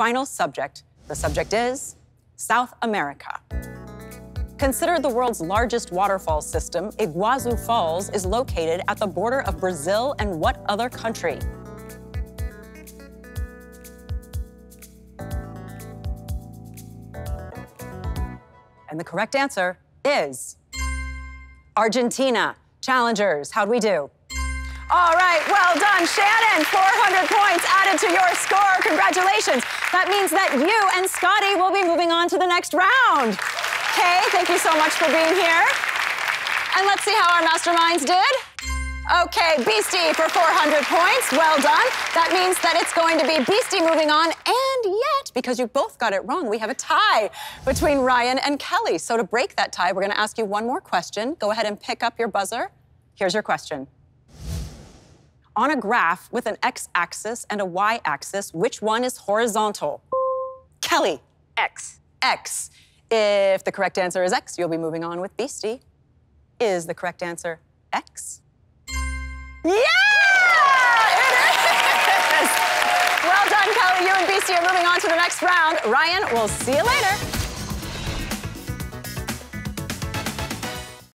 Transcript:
final subject. The subject is South America. Considered the world's largest waterfall system, Iguazu Falls is located at the border of Brazil and what other country? And the correct answer is Argentina. Challengers, how'd we do? All right, well done, Shannon. 400 points added to your score. Congratulations. That means that you and Scotty will be moving on to the next round. Kay, thank you so much for being here. And let's see how our masterminds did. Okay, Beastie for 400 points, well done. That means that it's going to be Beastie moving on, and yet, because you both got it wrong, we have a tie between Ryan and Kelly. So to break that tie, we're gonna ask you one more question. Go ahead and pick up your buzzer. Here's your question. On a graph with an x-axis and a y-axis, which one is horizontal? Kelly. X. X. If the correct answer is X, you'll be moving on with Beastie. Is the correct answer X? Yeah! It is! Well done, Kelly. You and Beastie are moving on to the next round. Ryan, we'll see you later.